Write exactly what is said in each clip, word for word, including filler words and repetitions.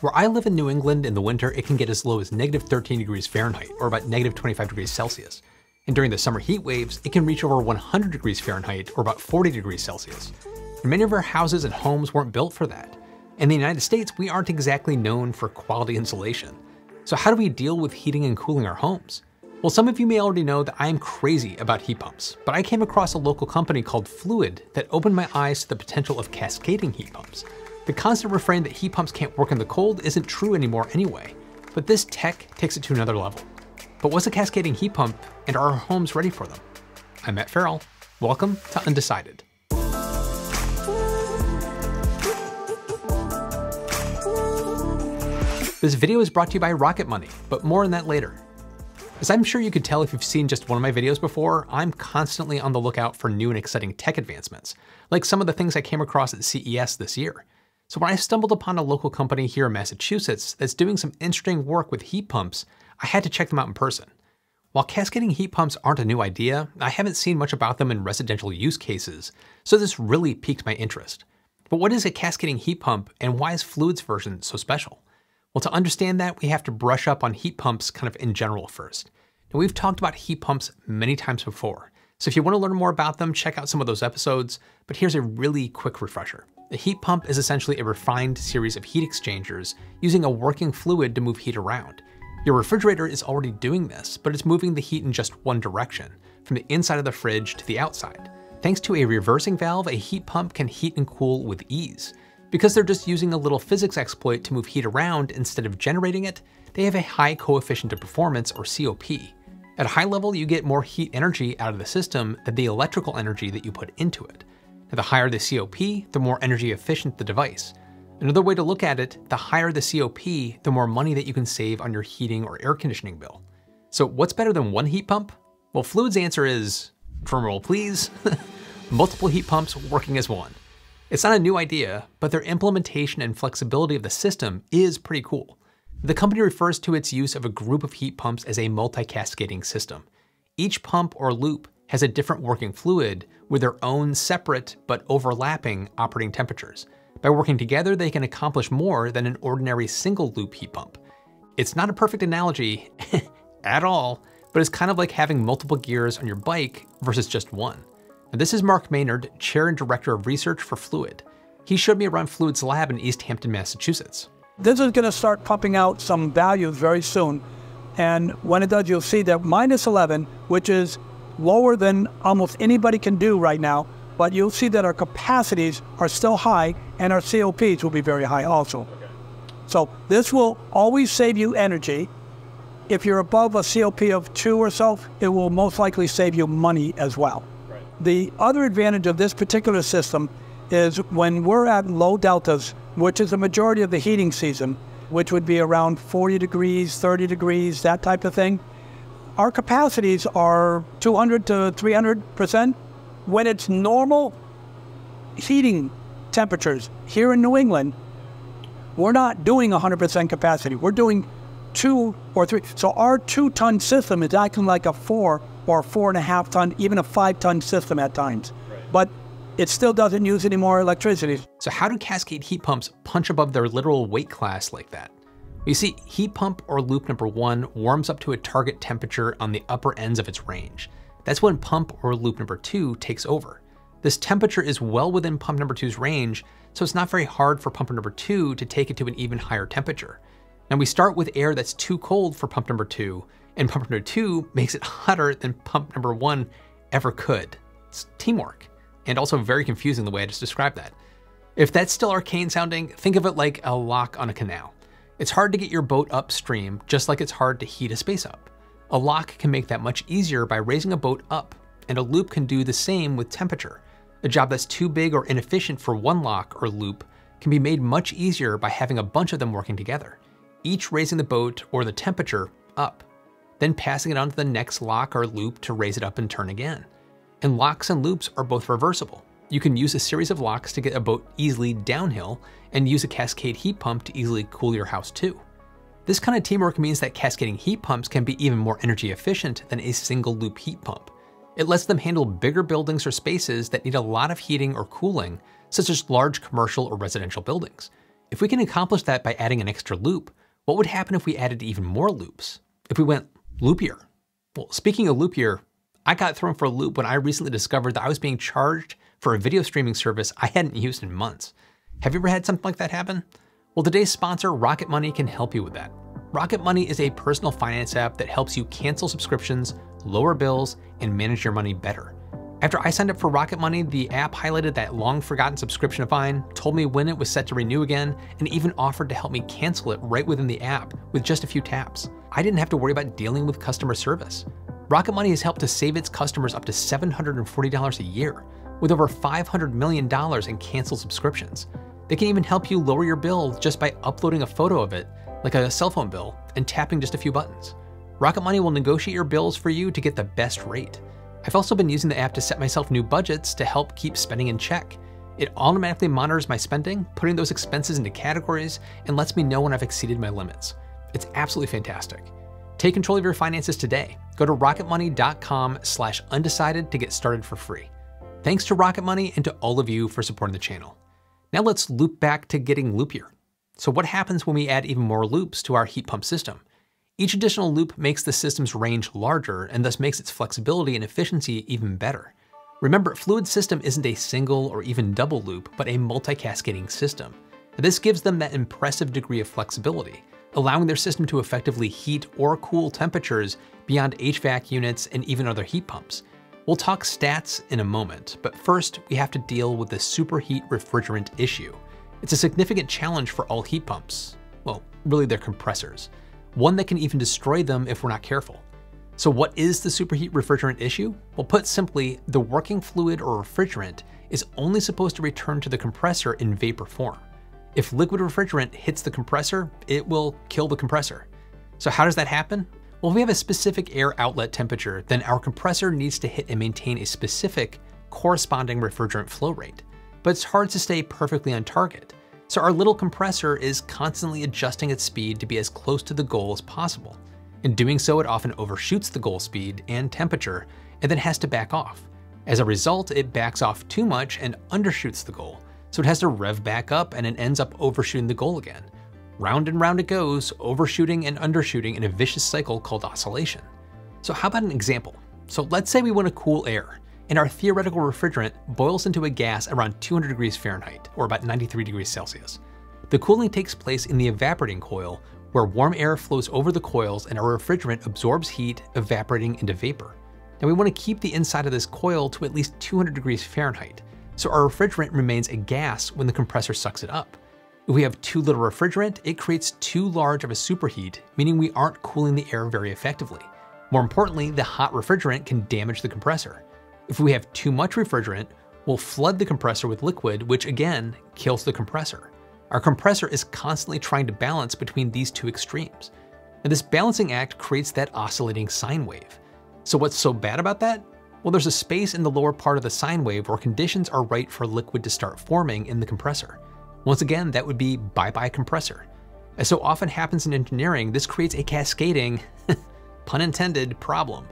Where I live in New England in the winter, it can get as low as negative thirteen degrees Fahrenheit, or about negative twenty-five degrees Celsius. And during the summer heat waves, it can reach over one hundred degrees Fahrenheit, or about forty degrees Celsius. And many of our houses and homes weren't built for that. In the United States, we aren't exactly known for quality insulation. So how do we deal with heating and cooling our homes? Well, some of you may already know that I am crazy about heat pumps, but I came across a local company called Fluid that opened my eyes to the potential of cascading heat pumps. The constant refrain that heat pumps can't work in the cold isn't true anymore anyway, but this tech takes it to another level. But what's a cascading heat pump, and are our homes ready for them? I'm Matt Ferrell. Welcome to Undecided. This video is brought to you by Rocket Money, but more on that later. As I'm sure you could tell if you've seen just one of my videos before, I'm constantly on the lookout for new and exciting tech advancements, like some of the things I came across at C E S this year. So when I stumbled upon a local company here in Massachusetts that's doing some interesting work with heat pumps, I had to check them out in person. While cascading heat pumps aren't a new idea, I haven't seen much about them in residential use cases, so this really piqued my interest. But what is a cascading heat pump, and why is Fluid's version so special? Well, to understand that, we have to brush up on heat pumps kind of in general first. Now, we've talked about heat pumps many times before, so if you want to learn more about them, check out some of those episodes, but here's a really quick refresher. A heat pump is essentially a refined series of heat exchangers using a working fluid to move heat around. Your refrigerator is already doing this, but it's moving the heat in just one direction, from the inside of the fridge to the outside. Thanks to a reversing valve, a heat pump can heat and cool with ease. Because they're just using a little physics exploit to move heat around instead of generating it, they have a high coefficient of performance, or C O P. At a high level, you get more heat energy out of the system than the electrical energy that you put into it. Now, the higher the C O P, the more energy efficient the device. Another way to look at it, the higher the C O P, the more money that you can save on your heating or air conditioning bill. So what's better than one heat pump? Well, Fluid's answer is, drumroll please, multiple heat pumps working as one. It's not a new idea, but their implementation and flexibility of the system is pretty cool. The company refers to its use of a group of heat pumps as a multi-cascading system. Each pump or loop has a different working fluid with their own separate but overlapping operating temperatures. By working together, they can accomplish more than an ordinary single loop heat pump. It's not a perfect analogy at all, but it's kind of like having multiple gears on your bike versus just one. Now, this is Mark Maynard, Chair and Director of Research for Fluid. He showed me around Fluid's lab in East Hampton, Massachusetts. This is gonna start pumping out some value very soon. And when it does, you'll see that minus eleven, which is lower than almost anybody can do right now, but you'll see that our capacities are still high and our C O Ps will be very high also. Okay. So this will always save you energy. If you're above a C O P of two or so, it will most likely save you money as well. Right. The other advantage of this particular system is when we're at low deltas, which is the majority of the heating season, which would be around forty degrees, thirty degrees, that type of thing, our capacities are two hundred to three hundred percent. When it's normal heating temperatures here in New England, we're not doing one hundred percent capacity. We're doing two or three. So our two ton system is acting like a four or four and a half ton, even a five ton system at times, right. But it still doesn't use any more electricity. So how do cascade heat pumps punch above their literal weight class like that? You see, heat pump or loop number one warms up to a target temperature on the upper ends of its range. That's when pump or loop number two takes over. This temperature is well within pump number two's range, so it's not very hard for pump number two to take it to an even higher temperature. Now, we start with air that's too cold for pump number two, and pump number two makes it hotter than pump number one ever could. It's teamwork, and also very confusing the way I just described that. If that's still arcane sounding, think of it like a lock on a canal. It's hard to get your boat upstream, just like it's hard to heat a space up. A lock can make that much easier by raising a boat up, and a loop can do the same with temperature. A job that's too big or inefficient for one lock or loop can be made much easier by having a bunch of them working together, each raising the boat or the temperature up, then passing it on to the next lock or loop to raise it up and turn again. And locks and loops are both reversible. You can use a series of locks to get a boat easily downhill and use a cascade heat pump to easily cool your house too. This kind of teamwork means that cascading heat pumps can be even more energy efficient than a single loop heat pump. It lets them handle bigger buildings or spaces that need a lot of heating or cooling, such as large commercial or residential buildings. If we can accomplish that by adding an extra loop, what would happen if we added even more loops? If we went loopier? Well, speaking of loopier, I got thrown for a loop when I recently discovered that I was being charged for a video streaming service I hadn't used in months. Have you ever had something like that happen? Well, today's sponsor, Rocket Money, can help you with that. Rocket Money is a personal finance app that helps you cancel subscriptions, lower bills, and manage your money better. After I signed up for Rocket Money, the app highlighted that long forgotten subscription of mine, told me when it was set to renew again, and even offered to help me cancel it right within the app with just a few taps. I didn't have to worry about dealing with customer service. Rocket Money has helped to save its customers up to seven hundred forty dollars a year, with over five hundred million dollars in canceled subscriptions. They can even help you lower your bill just by uploading a photo of it, like a cell phone bill, and tapping just a few buttons. Rocket Money will negotiate your bills for you to get the best rate. I've also been using the app to set myself new budgets to help keep spending in check. It automatically monitors my spending, putting those expenses into categories, and lets me know when I've exceeded my limits. It's absolutely fantastic. Take control of your finances today. Go to rocket money dot com slash undecided to get started for free. Thanks to Rocket Money and to all of you for supporting the channel. Now let's loop back to getting loopier. So what happens when we add even more loops to our heat pump system? Each additional loop makes the system's range larger and thus makes its flexibility and efficiency even better. Remember, Fluid's system isn't a single or even double loop, but a multi-cascading system. This gives them that impressive degree of flexibility, allowing their system to effectively heat or cool temperatures beyond H V A C units and even other heat pumps. We'll talk stats in a moment, but first we have to deal with the superheat refrigerant issue. It's a significant challenge for all heat pumps. Well, really their compressors. One that can even destroy them if we're not careful. So what is the superheat refrigerant issue? Well, put simply, the working fluid or refrigerant is only supposed to return to the compressor in vapor form. If liquid refrigerant hits the compressor, it will kill the compressor. So how does that happen? Well, if we have a specific air outlet temperature, then our compressor needs to hit and maintain a specific corresponding refrigerant flow rate. But it's hard to stay perfectly on target. So our little compressor is constantly adjusting its speed to be as close to the goal as possible. In doing so, it often overshoots the goal speed and temperature, and then has to back off. As a result, it backs off too much and undershoots the goal. So it has to rev back up and it ends up overshooting the goal again. Round and round it goes, overshooting and undershooting in a vicious cycle called oscillation. So how about an example? So let's say we want to cool air, and our theoretical refrigerant boils into a gas around two hundred degrees Fahrenheit, or about ninety-three degrees Celsius. The cooling takes place in the evaporating coil, where warm air flows over the coils and our refrigerant absorbs heat, evaporating into vapor. Now we want to keep the inside of this coil to at least two hundred degrees Fahrenheit, so our refrigerant remains a gas when the compressor sucks it up. If we have too little refrigerant, it creates too large of a superheat, meaning we aren't cooling the air very effectively. More importantly, the hot refrigerant can damage the compressor. If we have too much refrigerant, we'll flood the compressor with liquid, which again, kills the compressor. Our compressor is constantly trying to balance between these two extremes. And this balancing act creates that oscillating sine wave. So what's so bad about that? Well, there's a space in the lower part of the sine wave where conditions are right for liquid to start forming in the compressor. Once again, that would be bye-bye compressor. As so often happens in engineering, this creates a cascading, pun intended, problem.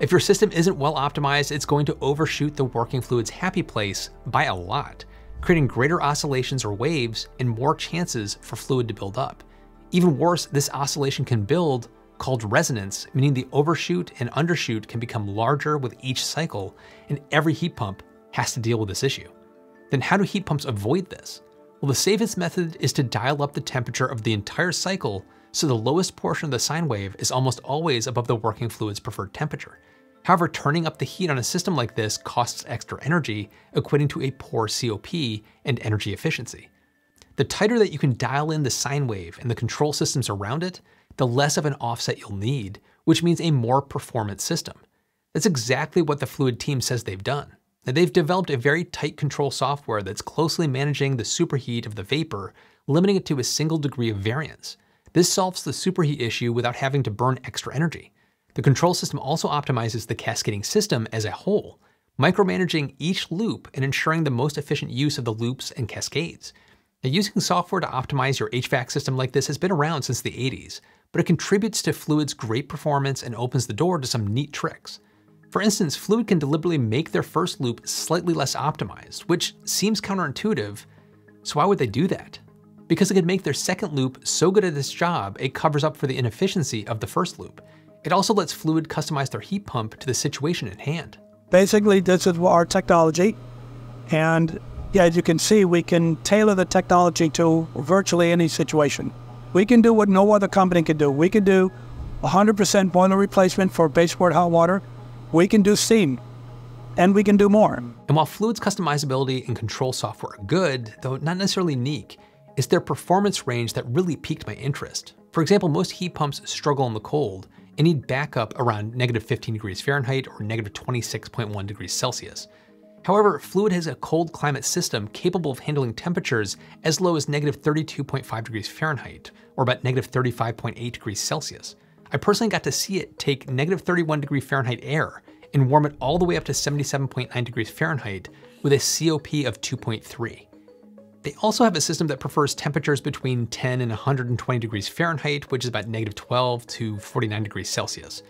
If your system isn't well optimized, it's going to overshoot the working fluid's happy place by a lot, creating greater oscillations or waves and more chances for fluid to build up. Even worse, this oscillation can build, called resonance, meaning the overshoot and undershoot can become larger with each cycle, and every heat pump has to deal with this issue. Then how do heat pumps avoid this? Well, the safest method is to dial up the temperature of the entire cycle so the lowest portion of the sine wave is almost always above the working fluid's preferred temperature. However, turning up the heat on a system like this costs extra energy, equating to a poor C O P and energy efficiency. The tighter that you can dial in the sine wave and the control systems around it, the less of an offset you'll need, which means a more performant system. That's exactly what the Fluid team says they've done. Now, they've developed a very tight control software that's closely managing the superheat of the vapor, limiting it to a single degree of variance. This solves the superheat issue without having to burn extra energy. The control system also optimizes the cascading system as a whole, micromanaging each loop and ensuring the most efficient use of the loops and cascades. Now, using software to optimize your H V A C system like this has been around since the eighties, but it contributes to Fluid's great performance and opens the door to some neat tricks. For instance, Fluid can deliberately make their first loop slightly less optimized, which seems counterintuitive, so why would they do that? because it could make their second loop so good at its job it covers up for the inefficiency of the first loop. It also lets Fluid customize their heat pump to the situation at hand. Basically, this is our technology, and yeah, as you can see, we can tailor the technology to virtually any situation. We can do what no other company can do. We can do one hundred percent boiler replacement for baseboard hot water. We can do steam, and we can do more. And while Fluid's customizability and control software are good, though not necessarily unique, it's their performance range that really piqued my interest. For example, most heat pumps struggle in the cold and need backup around negative fifteen degrees Fahrenheit or negative twenty-six point one degrees Celsius. However, Fluid has a cold climate system capable of handling temperatures as low as negative thirty-two point five degrees Fahrenheit or about negative thirty-five point eight degrees Celsius. I personally got to see it take negative thirty-one degree Fahrenheit air and warm it all the way up to seventy-seven point nine degrees Fahrenheit with a C O P of two point three. They also have a system that prefers temperatures between ten and one hundred twenty degrees Fahrenheit, which is about negative twelve to forty-nine degrees Celsius.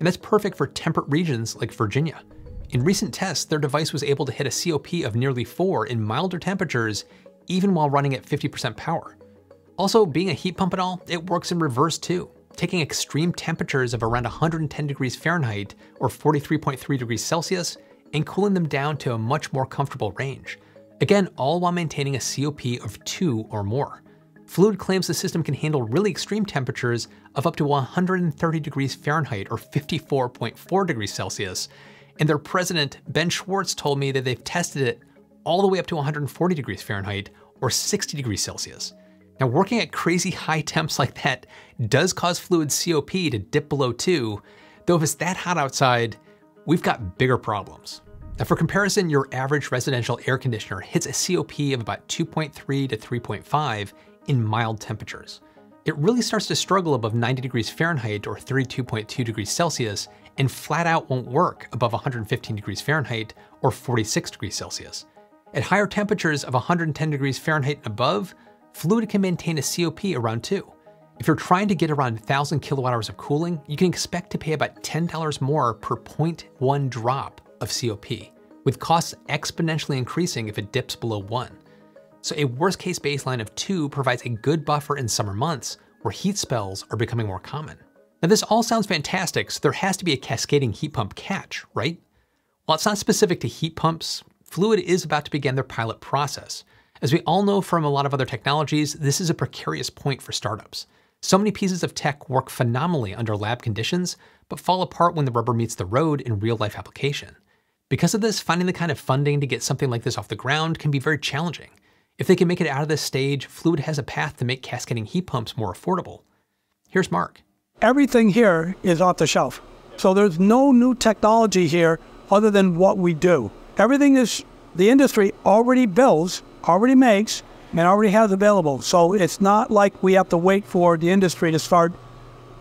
And that's perfect for temperate regions like Virginia. In recent tests, their device was able to hit a C O P of nearly four in milder temperatures, even while running at fifty percent power. Also, being a heat pump and all, it works in reverse too, taking extreme temperatures of around one hundred ten degrees Fahrenheit or forty-three point three degrees Celsius and cooling them down to a much more comfortable range. Again, all while maintaining a C O P of two or more. Fluid claims the system can handle really extreme temperatures of up to one hundred thirty degrees Fahrenheit or fifty-four point four degrees Celsius. And their president, Ben Schwartz, told me that they've tested it all the way up to one hundred forty degrees Fahrenheit or sixty degrees Celsius. Now, working at crazy high temps like that does cause Fluid's C O P to dip below two, though if it's that hot outside, we've got bigger problems. Now, for comparison, your average residential air conditioner hits a C O P of about two point three to three point five in mild temperatures. It really starts to struggle above ninety degrees Fahrenheit or thirty-two point two degrees Celsius and flat out won't work above one hundred fifteen degrees Fahrenheit or forty-six degrees Celsius. At higher temperatures of one hundred ten degrees Fahrenheit and above, Fluid can maintain a C O P around two. If you're trying to get around one thousand kilowatt hours of cooling, you can expect to pay about ten dollars more per zero point one drop of C O P, with costs exponentially increasing if it dips below one. So a worst case baseline of two provides a good buffer in summer months where heat spells are becoming more common. Now this all sounds fantastic, so there has to be a cascading heat pump catch, right? While it's not specific to heat pumps, Fluid is about to begin their pilot process. As we all know from a lot of other technologies, this is a precarious point for startups. So many pieces of tech work phenomenally under lab conditions, but fall apart when the rubber meets the road in real-life application. Because of this, finding the kind of funding to get something like this off the ground can be very challenging. If they can make it out of this stage, Fluid has a path to make cascading heat pumps more affordable. Here's Mark. Everything here is off the shelf. So there's no new technology here other than what we do. Everything is the industry already builds, already makes, and already has available. So it's not like we have to wait for the industry to start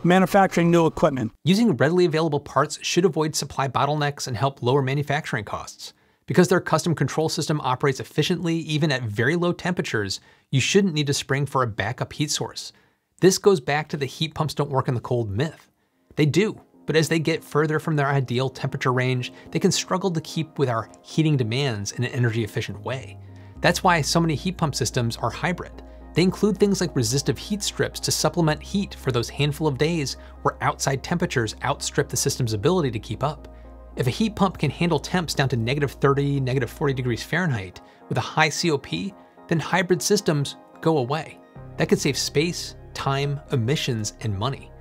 manufacturing new equipment. Using readily available parts should avoid supply bottlenecks and help lower manufacturing costs. Because their custom control system operates efficiently even at very low temperatures, you shouldn't need to spring for a backup heat source. This goes back to the heat pumps don't work in the cold myth. They do, but as they get further from their ideal temperature range, they can struggle to keep with our heating demands in an energy efficient way. That's why so many heat pump systems are hybrid. They include things like resistive heat strips to supplement heat for those handful of days where outside temperatures outstrip the system's ability to keep up. If a heat pump can handle temps down to negative thirty, negative forty degrees Fahrenheit with a high C O P, then hybrid systems go away. That could save space, time, emissions, and money.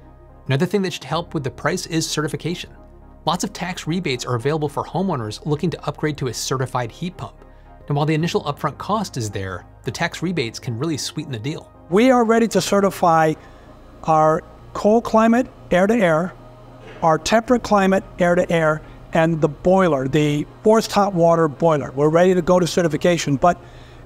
Another thing that should help with the price is certification. Lots of tax rebates are available for homeowners looking to upgrade to a certified heat pump. And while the initial upfront cost is there, the tax rebates can really sweeten the deal. We are ready to certify our cold climate air-to-air, our temperate climate air-to-air, and the boiler, the forced hot water boiler. We're ready to go to certification, but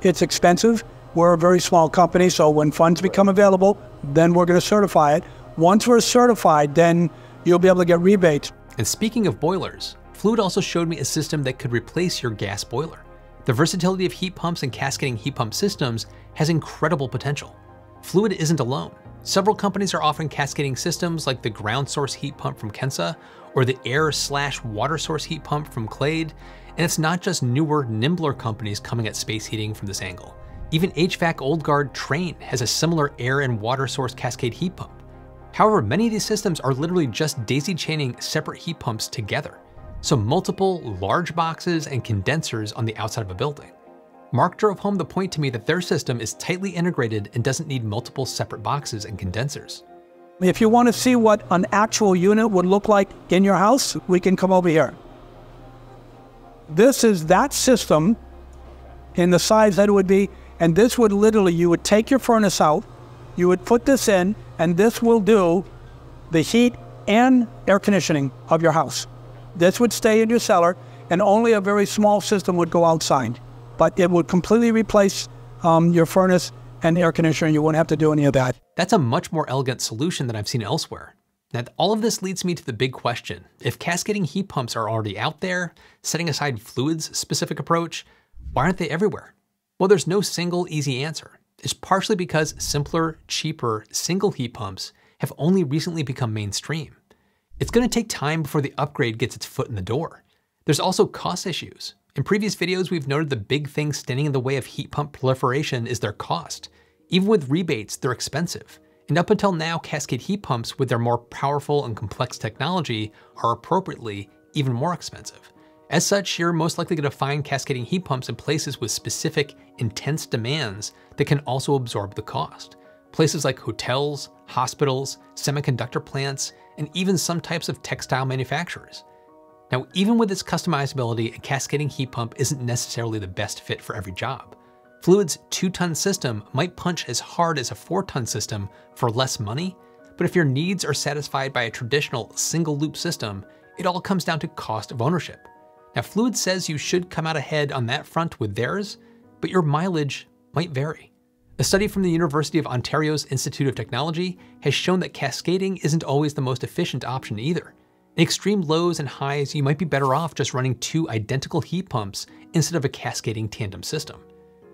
it's expensive. We're a very small company, so when funds become available, then we're going to certify it. Once we're certified, then you'll be able to get rebates. And speaking of boilers, Fluid also showed me a system that could replace your gas boiler. The versatility of heat pumps and cascading heat pump systems has incredible potential. Fluid isn't alone. Several companies are offering cascading systems like the ground source heat pump from Kensa or the air slash water source heat pump from Clade. And it's not just newer, nimbler companies coming at space heating from this angle. Even H V A C old guard Trane has a similar air and water source cascade heat pump. However, many of these systems are literally just daisy chaining separate heat pumps together, so multiple large boxes and condensers on the outside of a building. Mark drove home the point to me that their system is tightly integrated and doesn't need multiple separate boxes and condensers. If you want to see what an actual unit would look like in your house, we can come over here. This is that system in the size that it would be, and this would literally, you would take your furnace out, you would put this in, and this will do the heat and air conditioning of your house. This would stay in your cellar, and only a very small system would go outside. But it would completely replace um, your furnace and air conditioner. You won't have to do any of that. That's a much more elegant solution than I've seen elsewhere. Now, all of this leads me to the big question. If cascading heat pumps are already out there, setting aside Fluid's specific approach, why aren't they everywhere? Well, there's no single easy answer. It's partially because simpler, cheaper, single heat pumps have only recently become mainstream. It's gonna take time before the upgrade gets its foot in the door. There's also cost issues. In previous videos, we've noted the big thing standing in the way of heat pump proliferation is their cost. Even with rebates, they're expensive. And up until now, cascade heat pumps with their more powerful and complex technology are appropriately even more expensive. As such, you're most likely going to find cascading heat pumps in places with specific, intense demands that can also absorb the cost. Places like hotels, hospitals, semiconductor plants, and even some types of textile manufacturers. Now, even with its customizability, a cascading heat pump isn't necessarily the best fit for every job. Fluid's two-ton system might punch as hard as a four-ton system for less money, but if your needs are satisfied by a traditional single-loop system, it all comes down to cost of ownership. Now, Fluid says you should come out ahead on that front with theirs, but your mileage might vary. A study from the University of Ontario's Institute of Technology has shown that cascading isn't always the most efficient option either. In extreme lows and highs, you might be better off just running two identical heat pumps instead of a cascading tandem system.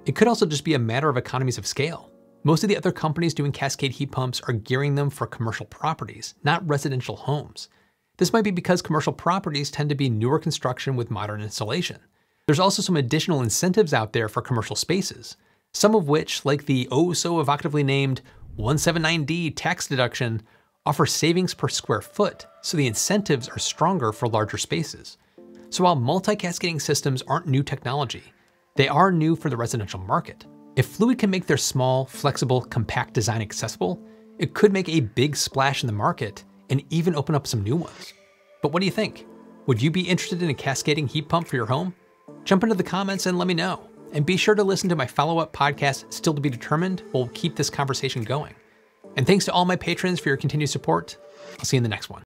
It could also just be a matter of economies of scale. Most of the other companies doing cascade heat pumps are gearing them for commercial properties, not residential homes. This might be because commercial properties tend to be newer construction with modern installation. There's also some additional incentives out there for commercial spaces, some of which, like the oh so evocatively named one seventy-nine D tax deduction, offer savings per square foot, so the incentives are stronger for larger spaces. So while multi-cascading systems aren't new technology, they are new for the residential market. If Fluid can make their small, flexible, compact design accessible, it could make a big splash in the market and even open up some new ones. But what do you think? Would you be interested in a cascading heat pump for your home? Jump into the comments and let me know. And be sure to listen to my follow-up podcast, Still to be Determined, we'll keep this conversation going. And thanks to all my patrons for your continued support. I'll see you in the next one.